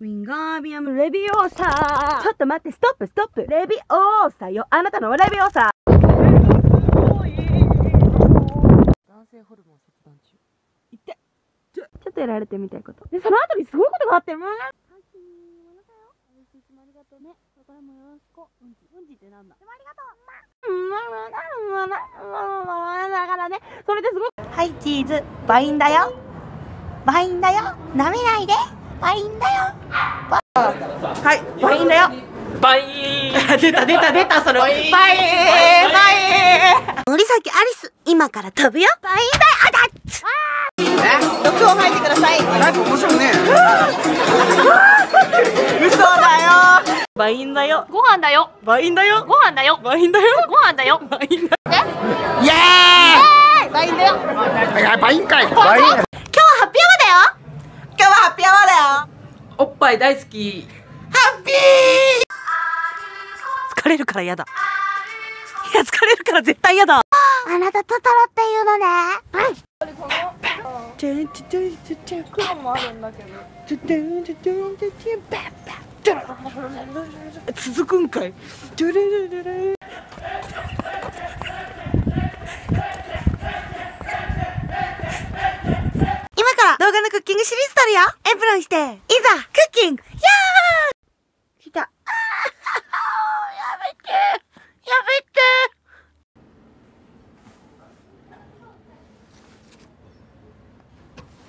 ウィンガービアムレビオーサー。ちょっと待って、ストップストップ、レビオーサーよ、あなたのレビオーサー。男性ホルモン切断中。いってちょっとやられてみたいことで、その後にすごいことがあってる。はい、チーズ、バインだよ。バインだよ。舐めないで。バインだよ。はい、バインだよ。バイン。出た出た出た、それ。バイン。バイン。森崎アリス、今から飛ぶよ。バインだよ。あ、毒を吐いてください。なんか面白いね。嘘だよ。バインだよ。ご飯だよ。バインだよ。ご飯だよ。バインだよ。ご飯だよ。バインだよ。イエーイ。バインだよ。バインかい。今日はハッピーアワーだよ。今日はハッピーアワーだよ。おっぱい大好き。ハッピー。疲れるからやだ。いや、疲れるから絶対やだ。あなたトトロっていうのね。続くんかい。動画のクッキングシリーズ撮るよ。エプロンして、いざクッキング。やー来た。やめてやめ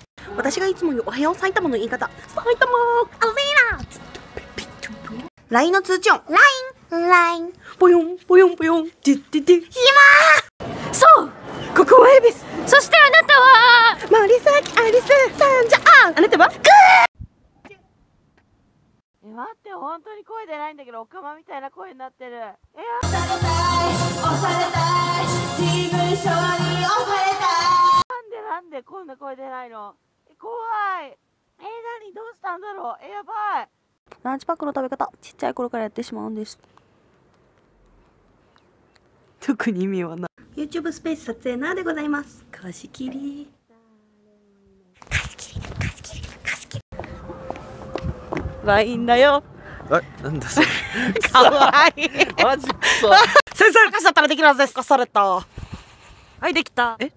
て。私がいつも言うおはよう埼玉の言い方。埼玉アリーナ。LINE の通知音。LINE。ぽよんぽよんぽよん。てってて。暇。そう。ここは恵比寿。そしてあなたは森崎アリスさんじゃん。あなたはグー。待って、本当に声出ないんだけど、おかまみたいな声になってる。押されたい、押されたい、事務所に押されたい。なんでこんな声出ないの。怖い。何どうしたんだろう。やばい。ランチパックの食べ方、ちっちゃい頃からやってしまうんです。特に意味はない。YouTube スペース撮影なでございます。貸し切り。貸し切り。貸し切り。貸し切り。ワインだよ。え、なんだそれ。可愛い。マジクソ。先生、貸しちゃったらできるはずです。貸された。はい、できた。え、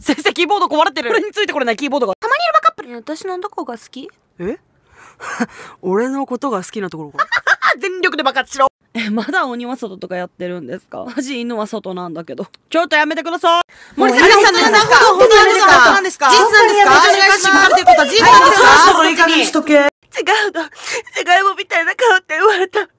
先生キーボード壊れてる。これについてこれないキーボードが。たまにいるバカップルに私のどこが好き？え？俺のことが好きなところか。全力でバカしろ。まだ鬼は外とかやってるんですか？マジ犬は外なんだけど。ちょっとやめてください。森崎さんの皆さんが本当ですか？本当ですか？事実なんですか？お願いします。ということは事実なんですか？そろそろいい加減にしとけ。違うの。じゃがいもみたいな顔って言われた。なんか、